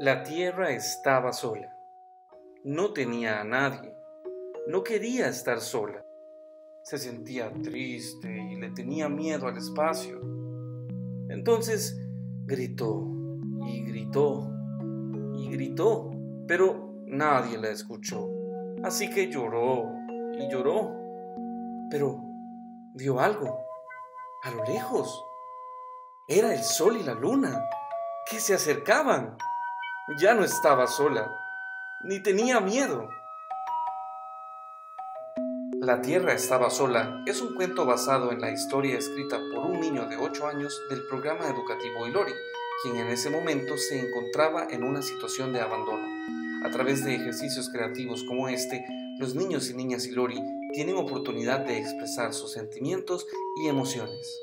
La tierra estaba sola. No tenía a nadie. No quería estar sola. Se sentía triste y le tenía miedo al espacio. Entonces gritó y gritó y gritó, pero nadie la escuchó. Así que lloró y lloró, pero vio algo a lo lejos. Era el sol y la luna que se acercaban. Ya no estaba sola, ni tenía miedo. La tierra estaba sola es un cuento basado en la historia escrita por un niño de 8 años del programa educativo Ilori, quien en ese momento se encontraba en una situación de abandono. A través de ejercicios creativos como este, los niños y niñas Ilori tienen oportunidad de expresar sus sentimientos y emociones.